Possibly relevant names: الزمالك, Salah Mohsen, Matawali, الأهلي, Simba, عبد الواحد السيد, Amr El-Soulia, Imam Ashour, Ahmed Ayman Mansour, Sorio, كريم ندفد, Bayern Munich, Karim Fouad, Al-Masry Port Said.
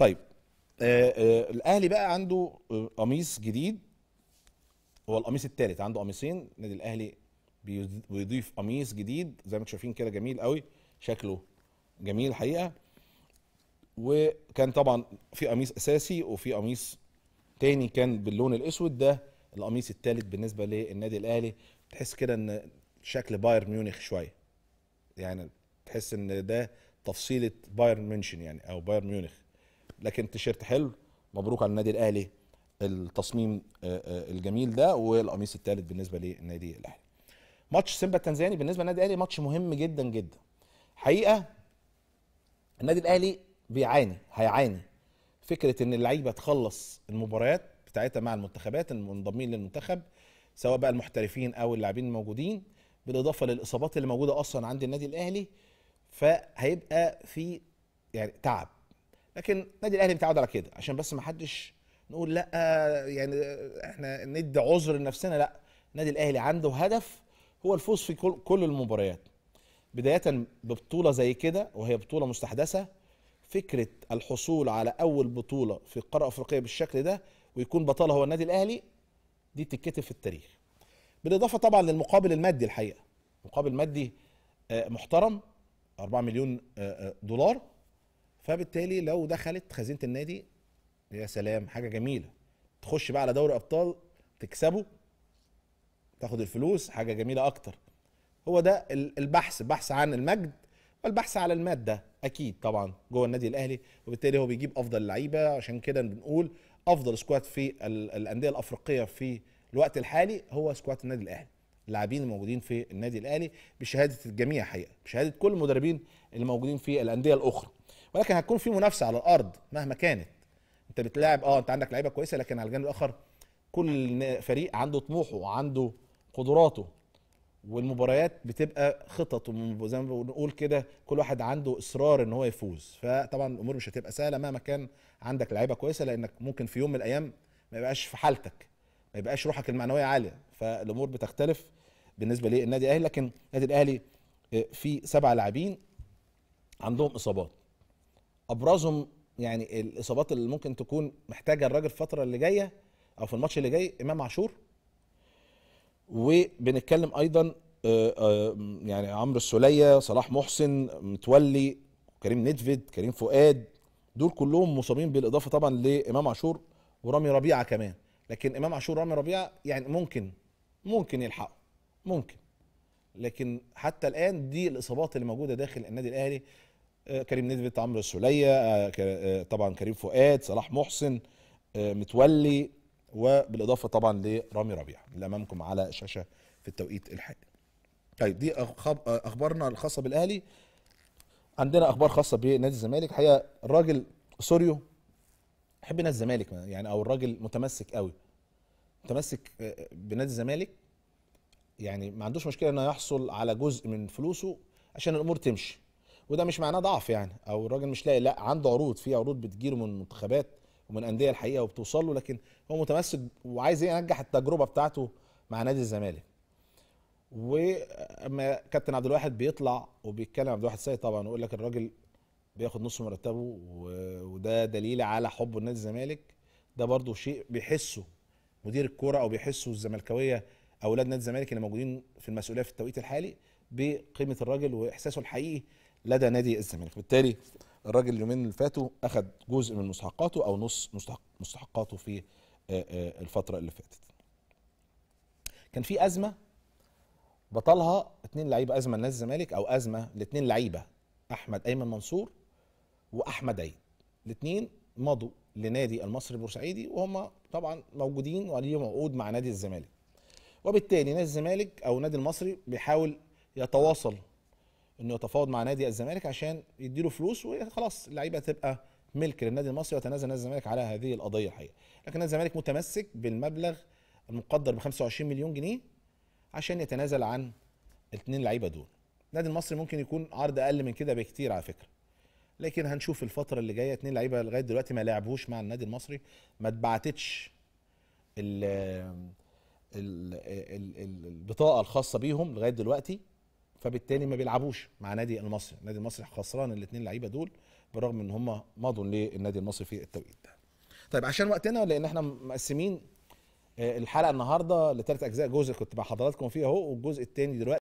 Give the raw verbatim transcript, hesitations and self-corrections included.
طيب آآ آآ الاهلي بقى عنده قميص جديد، هو القميص الثالث، عنده قميصين. النادي الاهلي بيضيف قميص جديد زي ما انتم شايفين كده، جميل قوي، شكله جميل حقيقه. وكان طبعا في قميص اساسي وفي قميص تاني كان باللون الاسود، ده القميص الثالث بالنسبه للنادي الاهلي. تحس كده ان شكل بايرن ميونخ شويه، يعني تحس ان ده تفصيله بايرن ميونشن يعني او بايرن ميونخ، لكن تيشيرت حلو. مبروك على النادي الاهلي التصميم الجميل ده والقميص الثالث بالنسبه للنادي الاهلي. ماتش سيمبا التنزاني بالنسبه للنادي الاهلي ماتش مهم جدا جدا حقيقه. النادي الاهلي بيعاني، هيعاني فكره ان اللعيبه تخلص المباريات بتاعتها مع المنتخبات، المنضمين للمنتخب سواء بقى المحترفين او اللاعبين الموجودين، بالاضافه للاصابات اللي موجوده اصلا عند النادي الاهلي، فهيبقى في يعني تعب. لكن النادي الاهلي متعود على كده، عشان بس ما حدش نقول لا يعني احنا ندي عذر لنفسنا، لا، النادي الاهلي عنده هدف هو الفوز في كل المباريات، بدايه ببطوله زي كده وهي بطوله مستحدثه. فكره الحصول على اول بطوله في القاره الافريقيه بالشكل ده ويكون بطلها هو النادي الاهلي، دي تتكتب في التاريخ. بالاضافه طبعا للمقابل المادي، الحقيقه مقابل مادي محترم أربعة مليون دولار، فبالتالي لو دخلت خزينه النادي يا سلام، حاجه جميله. تخش بقى على دوري ابطال تكسبه تاخد الفلوس، حاجه جميله اكتر. هو ده البحث، بحث عن المجد والبحث على الماده اكيد طبعا جوه النادي الاهلي، وبالتالي هو بيجيب افضل لعيبه. عشان كده بنقول افضل سكواد في الانديه الافريقيه في الوقت الحالي هو سكواد النادي الاهلي، اللاعبين الموجودين في النادي الاهلي بشهاده الجميع حقيقه، بشهاده كل المدربين اللي موجودين في الانديه الاخرى. ولكن هتكون في منافسه على الارض مهما كانت، انت بتلاعب اه انت عندك لعيبه كويسه، لكن على الجانب الاخر كل فريق عنده طموحه وعنده قدراته، والمباريات بتبقى خطط زي ما بنقول كده، كل واحد عنده اصرار ان هو يفوز. فطبعا الامور مش هتبقى سهله مهما كان عندك لعيبه كويسه، لانك ممكن في يوم من الايام ما يبقاش في حالتك، ما يبقاش روحك المعنويه عاليه، فالامور بتختلف بالنسبه للنادي الاهلي. لكن النادي الاهلي في سبع لاعبين عندهم اصابات، ابرزهم يعني الاصابات اللي ممكن تكون محتاجه الراجل الفتره اللي جايه او في الماتش اللي جاي، امام عاشور، وبنتكلم ايضا يعني عمرو السوليه، صلاح محسن، متولي، كريم ندفد، كريم فؤاد، دول كلهم مصابين، بالاضافه طبعا لامام عاشور ورامي ربيعه كمان. لكن امام عاشور ورامي ربيعه يعني ممكن ممكن يلحقوا، ممكن، لكن حتى الان دي الاصابات اللي موجوده داخل النادي الاهلي. كريم ندفد، عمرو السوليه طبعا، كريم فؤاد، صلاح محسن، متولي، وبالاضافه طبعا لرامي ربيعه اللي امامكم على الشاشه في التوقيت الحالي. طيب دي اخبارنا الخاصه بالاهلي. عندنا اخبار خاصه بنادي الزمالك حقيقه. الراجل سوريو بحب نادي الزمالك يعني، او الراجل متمسك قوي، متمسك بنادي الزمالك يعني، ما عندوش مشكله انه يحصل على جزء من فلوسه عشان الامور تمشي، وده مش معناه ضعف يعني، او الراجل مش لاقي، لا، عنده عروض، في عروض بتجيله من منتخبات ومن انديه الحقيقه وبتوصل له، لكن هو متمسك وعايز ينجح التجربه بتاعته مع نادي الزمالك. واما كابتن عبد الواحد بيطلع وبيتكلم، عبد الواحد السيد طبعا، ويقول لك الراجل بياخد نص مرتبه، وده دليل على حبه لنادي الزمالك. ده برضو شيء بيحسه مدير الكوره، او بيحسه الزملكاويه اولاد نادي الزمالك اللي موجودين في المسؤوليه في التوقيت الحالي، بقيمه الراجل واحساسه الحقيقي لدى نادي الزمالك. بالتالي الراجل اليومين اللي فاتوا اخذ جزء من مستحقاته او نص مستحقاته في الفتره اللي فاتت. كان في ازمه بطلها اثنين لعيبه، ازمه لنادي الزمالك او ازمه لاثنين لعيبه، احمد ايمن منصور واحمد عيد، الاثنين مضوا لنادي المصري البورسعيدي، وهم طبعا موجودين وليهم عقود مع نادي الزمالك، وبالتالي نادي الزمالك او نادي المصري بيحاول يتواصل انه يتفاوض مع نادي الزمالك عشان يديله فلوس وخلاص اللعيبه تبقى ملك للنادي المصري، ويتنازل نادي الزمالك على هذه القضيه الحقيقه. لكن نادي الزمالك متمسك بالمبلغ المقدر ب خمسة وعشرين مليون جنيه عشان يتنازل عن الاثنين لعيبه دول. النادي المصري ممكن يكون عرض اقل من كده بكتير على فكره، لكن هنشوف الفتره اللي جايه. اثنين لعيبه لغايه دلوقتي ما لعبوش مع النادي المصري، ما اتبعتتش البطاقه الخاصه بيهم لغايه دلوقتي، فبالتالي ما بيلعبوش مع نادي المصري. نادي المصري خسران الاثنين لعيبه دول، بالرغم ان هم مضوا للنادي المصري في التوقيت ده. طيب عشان وقتنا لان احنا مقسمين الحلقه النهارده لثلاث اجزاء، جزء كنت مع حضراتكم فيه اهو والجزء الثاني دلوقتي